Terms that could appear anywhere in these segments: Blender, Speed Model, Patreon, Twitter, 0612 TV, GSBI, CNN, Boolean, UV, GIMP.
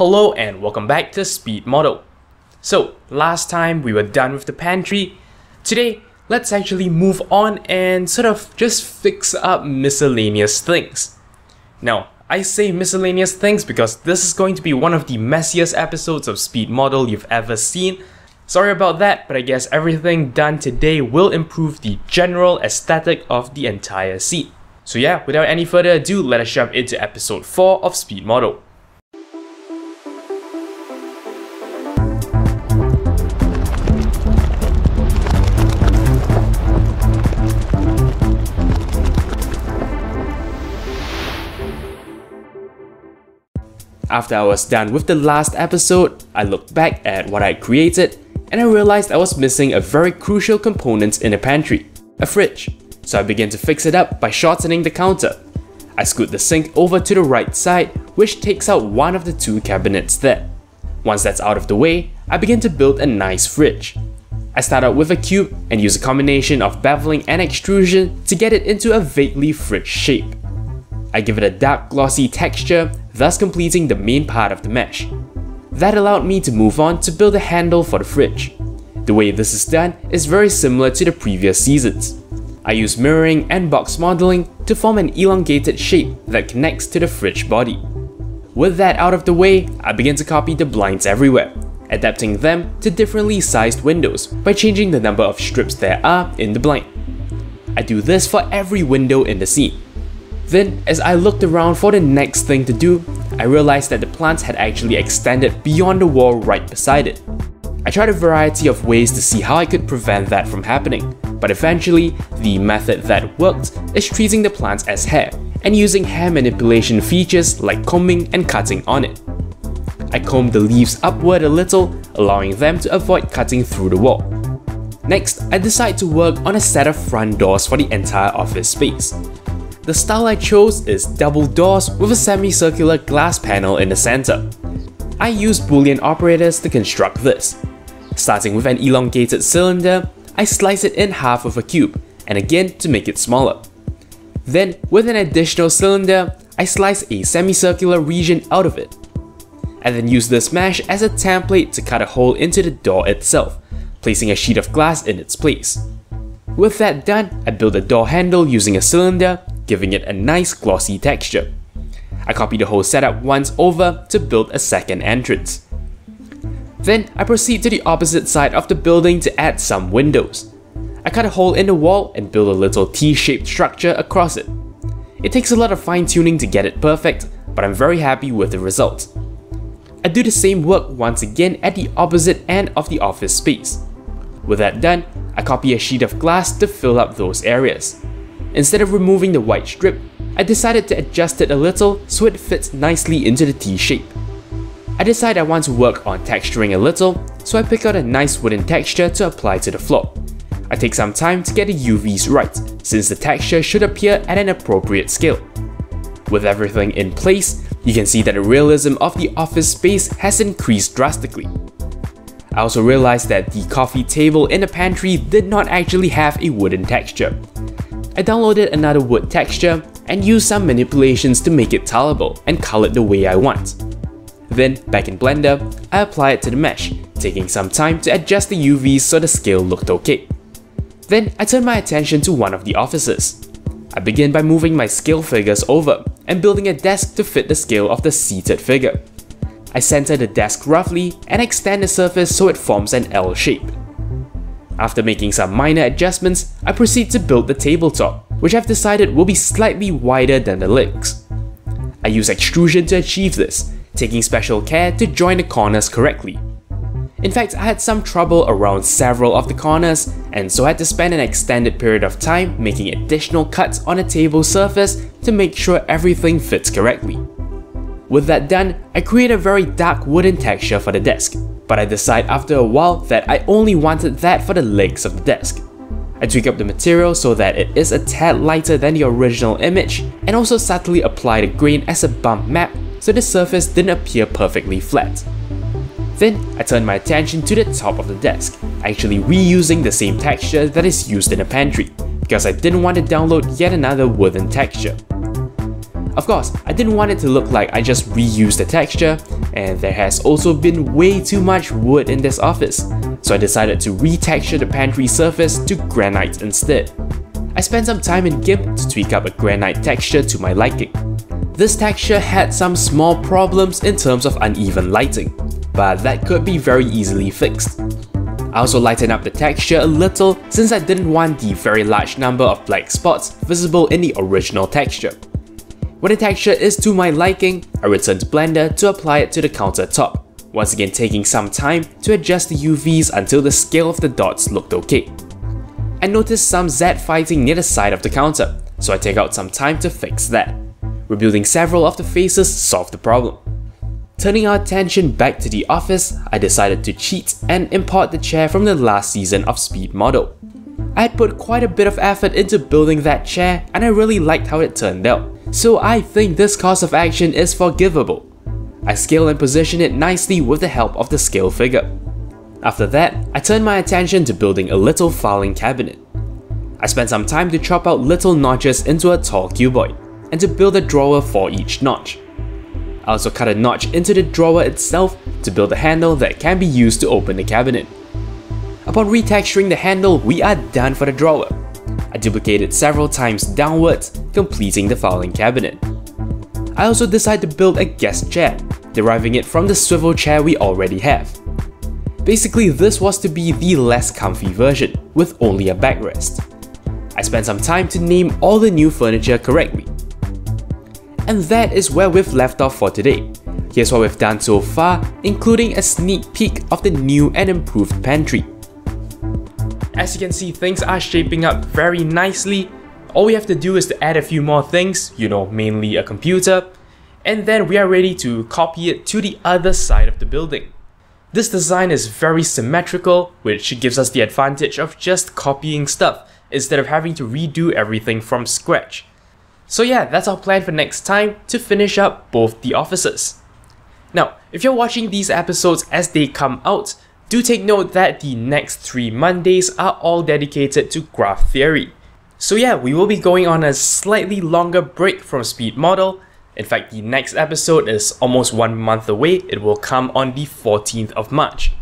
Hello and welcome back to Speed Model. So last time we were done with the pantry. Today let's actually move on and sort of just fix up miscellaneous things. Now I say miscellaneous things because this is going to be one of the messiest episodes of Speed Model you've ever seen. Sorry about that, but I guess everything done today will improve the general aesthetic of the entire scene. So yeah, without any further ado, let us jump into episode 4 of Speed Model. After I was done with the last episode, I looked back at what I had created and I realized I was missing a very crucial component in the pantry, a fridge. So I began to fix it up by shortening the counter. I scoot the sink over to the right side, which takes out one of the two cabinets there. Once that's out of the way, I begin to build a nice fridge. I start out with a cube and use a combination of beveling and extrusion to get it into a vaguely fridge shape. I give it a dark glossy texture, thus completing the main part of the mesh. That allowed me to move on to build a handle for the fridge. The way this is done is very similar to the previous seasons. I use mirroring and box modeling to form an elongated shape that connects to the fridge body. With that out of the way, I begin to copy the blinds everywhere, adapting them to differently sized windows by changing the number of strips there are in the blind. I do this for every window in the scene. Then, as I looked around for the next thing to do, I realized that the plants had actually extended beyond the wall right beside it. I tried a variety of ways to see how I could prevent that from happening, but eventually, the method that worked is treating the plants as hair and using hair manipulation features like combing and cutting on it. I combed the leaves upward a little, allowing them to avoid cutting through the wall. Next, I decide to work on a set of front doors for the entire office space. The style I chose is double doors with a semicircular glass panel in the center. I use Boolean operators to construct this. Starting with an elongated cylinder, I slice it in half of a cube, and again to make it smaller. Then, with an additional cylinder, I slice a semicircular region out of it. I then use this mesh as a template to cut a hole into the door itself, placing a sheet of glass in its place. With that done, I build a door handle using a cylinder, giving it a nice glossy texture. I copy the whole setup once over to build a second entrance. Then I proceed to the opposite side of the building to add some windows. I cut a hole in the wall and build a little T-shaped structure across it. It takes a lot of fine-tuning to get it perfect, but I'm very happy with the result. I do the same work once again at the opposite end of the office space. With that done, I copy a sheet of glass to fill up those areas. Instead of removing the white strip, I decided to adjust it a little so it fits nicely into the T shape. I decide I want to work on texturing a little, so I pick out a nice wooden texture to apply to the floor. I take some time to get the UVs right, since the texture should appear at an appropriate scale. With everything in place, you can see that the realism of the office space has increased drastically. I also realized that the coffee table in the pantry did not actually have a wooden texture. I downloaded another wood texture and used some manipulations to make it tileable and colored the way I want. Then, back in Blender, I apply it to the mesh, taking some time to adjust the UVs so the scale looked okay. Then, I turn my attention to one of the offices. I begin by moving my scale figures over and building a desk to fit the scale of the seated figure. I center the desk roughly and extend the surface so it forms an L shape. After making some minor adjustments, I proceed to build the tabletop, which I've decided will be slightly wider than the legs. I use extrusion to achieve this, taking special care to join the corners correctly. In fact, I had some trouble around several of the corners, and so I had to spend an extended period of time making additional cuts on the table surface to make sure everything fits correctly. With that done, I create a very dark wooden texture for the desk, but I decide after a while that I only wanted that for the legs of the desk. I tweak up the material so that it is a tad lighter than the original image, and also subtly apply the grain as a bump map so the surface didn't appear perfectly flat. Then, I turn my attention to the top of the desk, actually reusing the same texture that is used in the pantry, because I didn't want to download yet another wooden texture. Of course, I didn't want it to look like I just reused the texture, and there has also been way too much wood in this office, so I decided to retexture the pantry surface to granite instead. I spent some time in GIMP to tweak up a granite texture to my liking. This texture had some small problems in terms of uneven lighting, but that could be very easily fixed. I also lightened up the texture a little since I didn't want the very large number of black spots visible in the original texture. When the texture is to my liking, I returned to Blender to apply it to the countertop, once again taking some time to adjust the UVs until the scale of the dots looked okay. I noticed some Z fighting near the side of the counter, so I take out some time to fix that. Rebuilding several of the faces solved the problem. Turning our attention back to the office, I decided to cheat and import the chair from the last season of Speed Model. I had put quite a bit of effort into building that chair and I really liked how it turned out, so I think this course of action is forgivable. I scale and position it nicely with the help of the scale figure. After that, I turned my attention to building a little filing cabinet. I spent some time to chop out little notches into a tall cuboid, and to build a drawer for each notch. I also cut a notch into the drawer itself to build a handle that can be used to open the cabinet. Upon retexturing the handle, we are done for the drawer. I duplicated several times downwards, completing the filing cabinet. I also decided to build a guest chair, deriving it from the swivel chair we already have. Basically, this was to be the less comfy version, with only a backrest. I spent some time to name all the new furniture correctly. And that is where we've left off for today. Here's what we've done so far, including a sneak peek of the new and improved pantry. As you can see, things are shaping up very nicely. All we have to do is to add a few more things, mainly a computer, and then we are ready to copy it to the other side of the building. This design is very symmetrical, which gives us the advantage of just copying stuff instead of having to redo everything from scratch. So yeah, that's our plan for next time to finish up both the offices. Now, if you're watching these episodes as they come out, do take note that the next 3 Mondays are all dedicated to graph theory. So yeah, we will be going on a slightly longer break from Speed Model. In fact, the next episode is almost 1 month away. It will come on the 14th of March.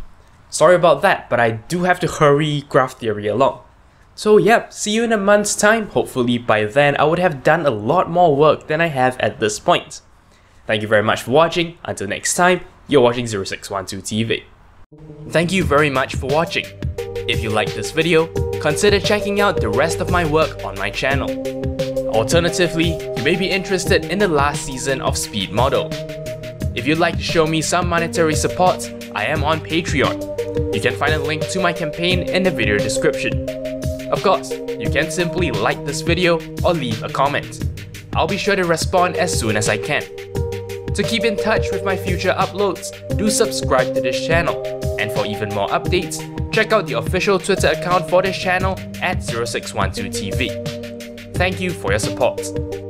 Sorry about that, but I do have to hurry graph theory along. So yeah, see you in a month's time. Hopefully by then I would have done a lot more work than I have at this point. Thank you very much for watching. Until next time, you're watching 0612 TV. Thank you very much for watching. If you liked this video, consider checking out the rest of my work on my channel. Alternatively, you may be interested in the last season of Speed Model. If you'd like to show me some monetary support, I am on Patreon. You can find a link to my campaign in the video description. Of course, you can simply like this video or leave a comment. I'll be sure to respond as soon as I can. To keep in touch with my future uploads, do subscribe to this channel. And for even more updates, check out the official Twitter account for this channel at 0612 TV. Thank you for your support.